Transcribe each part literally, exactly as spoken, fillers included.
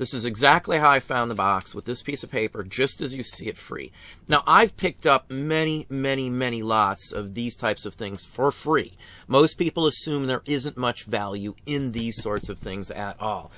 This is exactly how I found the box, with this piece of paper, just as you see it, free. Now, I've picked up many, many, many lots of these types of things for free. Most people assume there isn't much value in these sorts of things at all.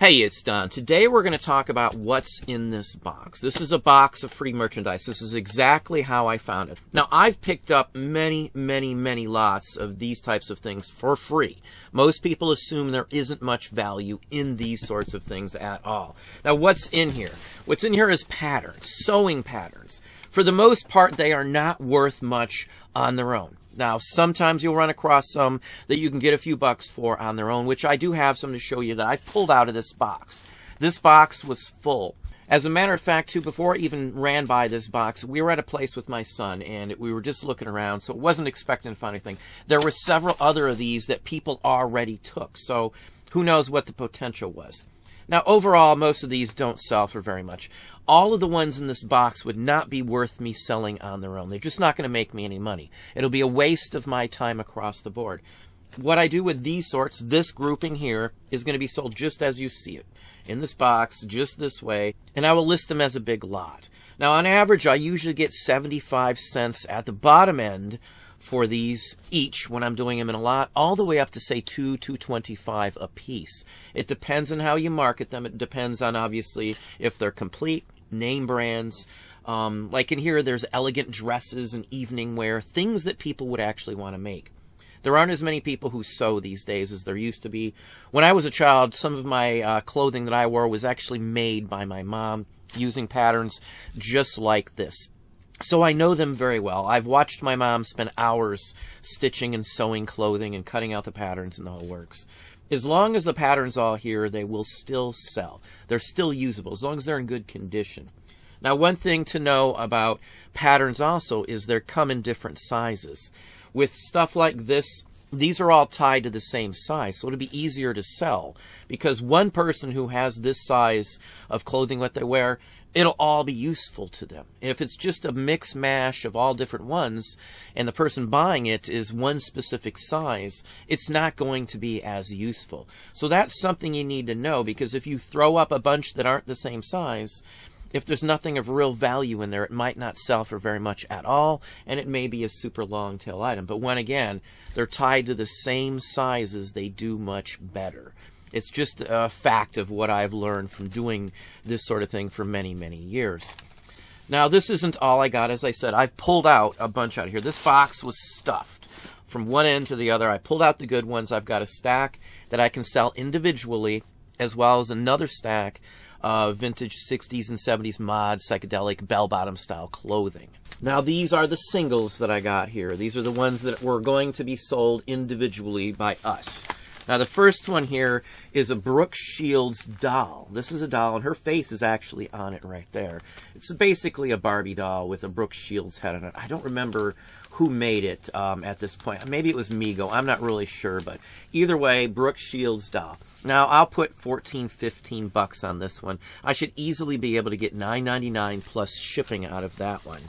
Hey, it's Don. Today we're going to talk about what's in this box. This is a box of free merchandise. This is exactly how I found it. Now, I've picked up many, many, many lots of these types of things for free. Most people assume there isn't much value in these sorts of things at all. Now, what's in here? What's in here is patterns, sewing patterns. For the most part, they are not worth much on their own. Now, sometimes you'll run across some that you can get a few bucks for on their own, which I do have some to show you that I pulled out of this box. This box was full. As a matter of fact, too, before I even ran by this box, we were at a place with my son, and we were just looking around, so I wasn't expecting to find anything. There were several other of these that people already took, so who knows what the potential was. Now, overall, most of these don't sell for very much. All of the ones in this box would not be worth me selling on their own. They're just not going to make me any money. It'll be a waste of my time across the board. What I do with these sorts, this grouping here, is going to be sold just as you see it, in this box, just this way, and I will list them as a big lot. Now, on average, I usually get seventy-five cents at the bottom end for these each when I'm doing them in a lot, all the way up to, say, two, two twenty-five a piece. It depends on how you market them. It depends on, obviously, if they're complete, name brands. Um, like in here, there's elegant dresses and evening wear, things that people would actually want to make. There aren't as many people who sew these days as there used to be. When I was a child, some of my uh, clothing that I wore was actually made by my mom using patterns just like this. So I know them very well. I've watched my mom spend hours stitching and sewing clothing and cutting out the patterns and the whole works. As long as the pattern's all here, they will still sell. They're still usable, as long as they're in good condition. Now, one thing to know about patterns also is they come in different sizes. With stuff like this, these are all tied to the same size, so it'll be easier to sell, because one person who has this size of clothing that they wear, it'll all be useful to them. If it's just a mix mash of all different ones, and the person buying it is one specific size, it's not going to be as useful. So that's something you need to know, because if you throw up a bunch that aren't the same size, if there's nothing of real value in there, it might not sell for very much at all, and it may be a super long tail item. But when, again, they're tied to the same sizes, they do much better. It's just a fact of what I've learned from doing this sort of thing for many, many years. Now, this isn't all I got. As I said, I've pulled out a bunch out of here. This box was stuffed from one end to the other. I pulled out the good ones. I've got a stack that I can sell individually, as well as another stack of vintage sixties and seventies mod, psychedelic, bell-bottom style clothing. Now, these are the singles that I got here. These are the ones that were going to be sold individually by us. Now, the first one here is a Brooke Shields doll. This is a doll, and her face is actually on it right there. It's basically a Barbie doll with a Brooke Shields head on it. I don't remember who made it um, at this point. Maybe it was Mego. I'm not really sure, but either way, Brooke Shields doll. Now, I'll put fourteen, fifteen bucks on this one. I should easily be able to get nine ninety-nine plus shipping out of that one.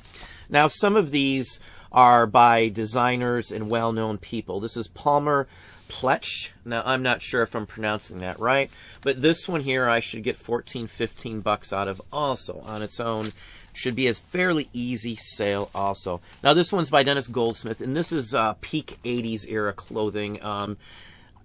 Now, some of these are by designers and well-known people. This is Palmer Pletch. Now, I'm not sure if I'm pronouncing that right, but this one here I should get fourteen, fifteen bucks out of also on its own. Should be a fairly easy sale also. Now, this one's by Dennis Goldsmith, and this is uh, peak eighties era clothing. Um,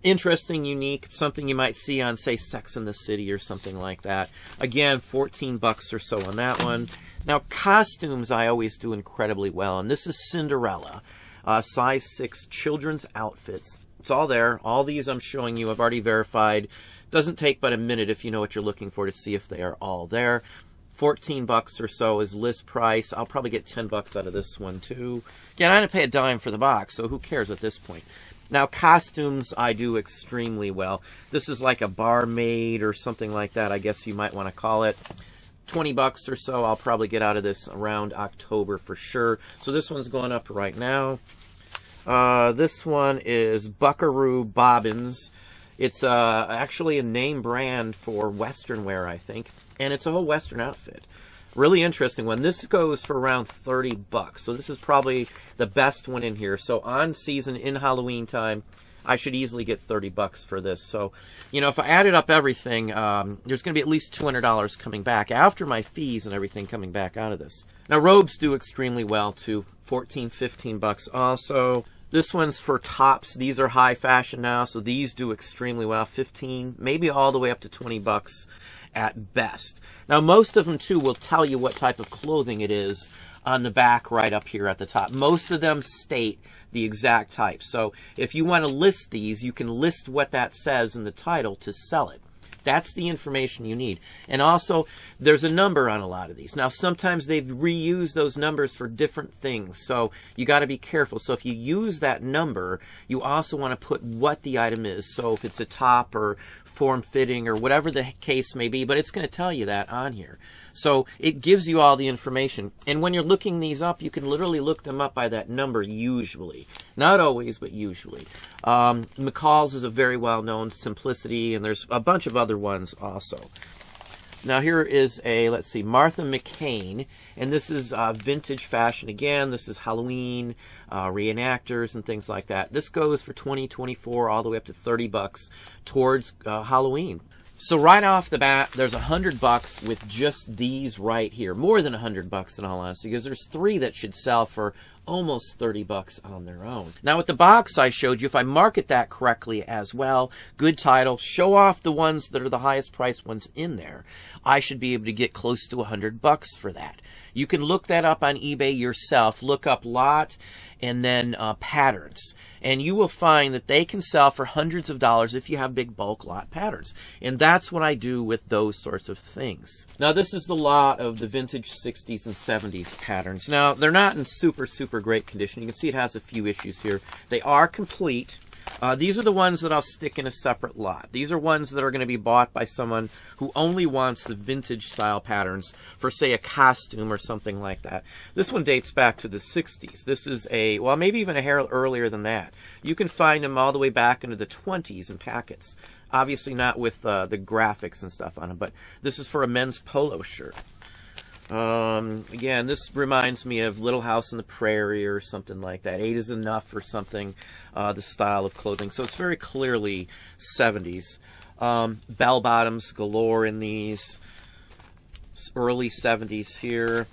interesting, unique, something you might see on, say, Sex in the City or something like that. Again, fourteen bucks or so on that one. Now, costumes I always do incredibly well, and this is Cinderella, uh, size six children's outfits. It's all there. All these I'm showing you I've already verified. Doesn't take but a minute if you know what you're looking for to see if they are all there. fourteen bucks or so is list price. I'll probably get ten bucks out of this one too. Again, I didn't pay a dime for the box, so who cares at this point. Now, costumes I do extremely well. This is like a barmaid or something like that, I guess you might want to call it. twenty bucks or so I'll probably get out of this around October for sure. So this one's going up right now. Uh, this one is Buckaroo Bobbins, It's uh, actually a name brand for Western wear, I think, and it's a whole Western outfit. Really interesting one. This goes for around thirty bucks, so this is probably the best one in here. So on season, in Halloween time, I should easily get thirty bucks for this. So, you know, if I added up everything, um, there's going to be at least two hundred dollars coming back after my fees and everything coming back out of this. Now, robes do extremely well too, fourteen, fifteen bucks also. This one's for tops. These are high fashion now, so these do extremely well. fifteen, maybe all the way up to twenty bucks at best. Now, most of them too will tell you what type of clothing it is on the back right up here at the top. Most of them state the exact type. So if you want to list these, you can list what that says in the title to sell it. That's the information you need. And also, there's a number on a lot of these. Now, sometimes they've reused those numbers for different things, so you got to be careful. So if you use that number, you also want to put what the item is. So if it's a top or form-fitting or whatever the case may be, but it's going to tell you that on here. So it gives you all the information. And when you're looking these up, you can literally look them up by that number usually. Not always, but usually. Um, McCall's is a very well-known Simplicity, and there's a bunch of other ones also. Now here is a, let's see, Martha McCain, and this is uh, vintage fashion again. This is Halloween, uh, reenactors and things like that. This goes for twenty, twenty-four, all the way up to thirty bucks towards uh, Halloween. So right off the bat, there's a hundred bucks with just these right here. More than a hundred bucks in all honesty, because there's three that should sell for almost thirty bucks on their own. Now with the box I showed you, if I market that correctly as well, good title, show off the ones that are the highest priced ones in there, I should be able to get close to a hundred bucks for that. You can look that up on eBay yourself. Look up lot and then uh, patterns, and you will find that they can sell for hundreds of dollars if you have big bulk lot patterns. And that's what I do with those sorts of things. Now this is the lot of the vintage sixties and seventies patterns. Now they're not in super super great condition. You can see it has a few issues here. They are complete. Uh, these are the ones that I'll stick in a separate lot. These are ones that are going to be bought by someone who only wants the vintage style patterns for, say, a costume or something like that. This one dates back to the sixties. This is a, well, maybe even a hair earlier than that. You can find them all the way back into the twenties in packets. Obviously not with uh, the graphics and stuff on them, but this is for a men's polo shirt. Um, again, this reminds me of Little House on the Prairie or something like that. Eight is Enough or something, uh, the style of clothing. So it's very clearly seventies. Um, bell bottoms galore in these. Early seventies here.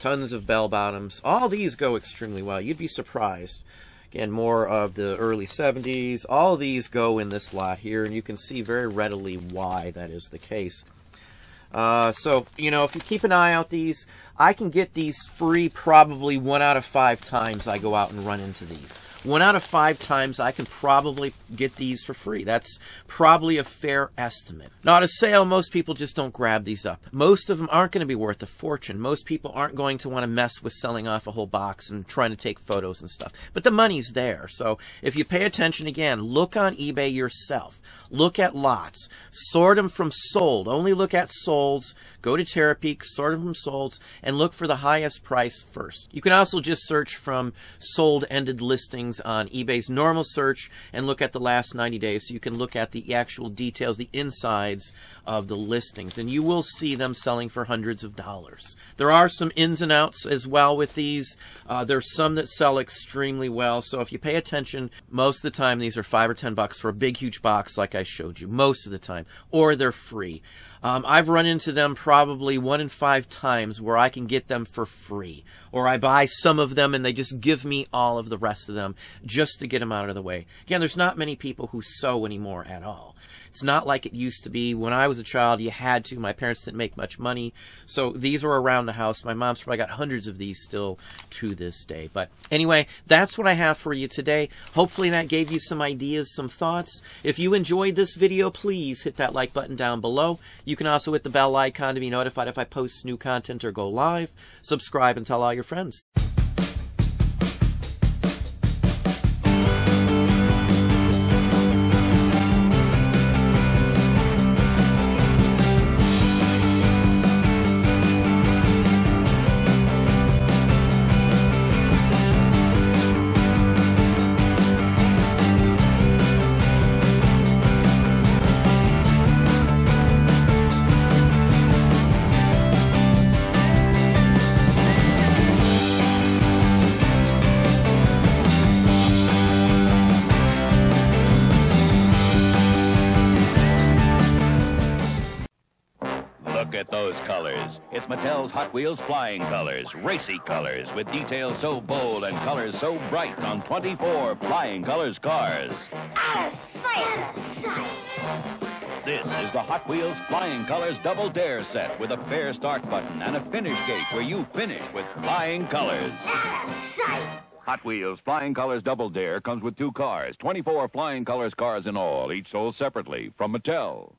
Tons of bell bottoms. All these go extremely well. You'd be surprised. Again, more of the early seventies. All these go in this lot here, and you can see very readily why that is the case. Uh, so, you know, if you keep an eye out these, I can get these free probably one out of five times I go out and run into these. One out of five times I can probably get these for free. That's probably a fair estimate. Now at a sale, most people just don't grab these up. Most of them aren't going to be worth a fortune. Most people aren't going to want to mess with selling off a whole box and trying to take photos and stuff. But the money's there. So if you pay attention again, look on eBay yourself. Look at lots. Sort them from sold. Only look at solds. Go to Terapeak, sort them from solds, and look for the highest price first. You can also just search from sold ended listings on eBay's normal search and look at the last ninety days, so you can look at the actual details, the insides of the listings, and you will see them selling for hundreds of dollars. There are some ins and outs as well with these. Uh, there's some that sell extremely well, so if you pay attention, most of the time these are five or ten bucks for a big huge box like I showed you most of the time, or they're free. Um, I've run into them probably one in five times where I can get them for free, or I buy some of them and they just give me all of the rest of them just to get them out of the way. Again, there's not many people who sew anymore at all. It's not like it used to be. When I was a child, you had to. My parents didn't make much money, so these were around the house. My mom's probably got hundreds of these still to this day. But anyway, that's what I have for you today. Hopefully that gave you some ideas, some thoughts. If you enjoyed this video, please hit that like button down below. You can also hit the bell icon to be notified if I post new content or go live. Subscribe and tell all your friends. those colors. It's Mattel's Hot Wheels Flying Colors, racy colors with details so bold and colors so bright on twenty-four Flying Colors cars. Out of sight! Out of sight! This is the Hot Wheels Flying Colors Double Dare set with a fair start button and a finish gate where you finish with Flying Colors. Out of sight! Hot Wheels Flying Colors Double Dare comes with two cars, twenty-four Flying Colors cars in all, each sold separately from Mattel.